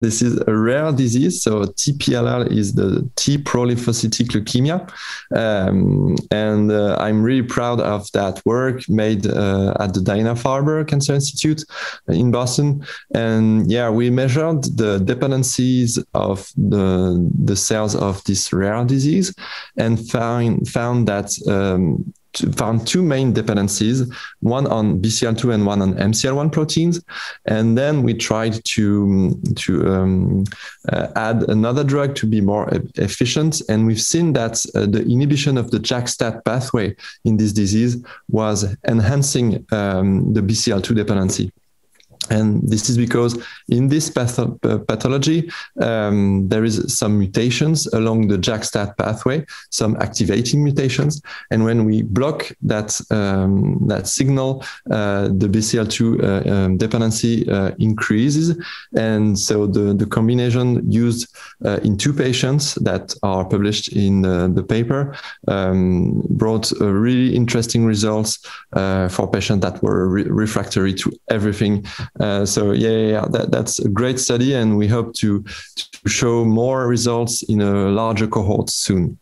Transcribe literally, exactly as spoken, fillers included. This is a rare disease, so T P L L is the T-prolymphocytic leukemia, um, and uh, I'm really proud of that work made uh, at the Dana Farber Cancer Institute in Boston. And yeah, we measured the dependencies of the, the cells of this rare disease and found, found that um, found two main dependencies, one on B C L two and one on M C L one proteins. And then we tried to, to um, uh, add another drug to be more e efficient. And we've seen that uh, the inhibition of the JAK STAT pathway in this disease was enhancing um, the B C L two dependency. And this is because in this patho pathology, um, there is some mutations along the JAK STAT pathway, some activating mutations. And when we block that, um, that signal, uh, the B C L two uh, um, dependency uh, increases. And so the, the combination used uh, in two patients that are published in the, the paper um, brought uh, really interesting results uh, for patients that were re refractory to everything. Uh, so yeah, yeah, yeah. That, that's a great study, and we hope to, to show more results in a larger cohort soon.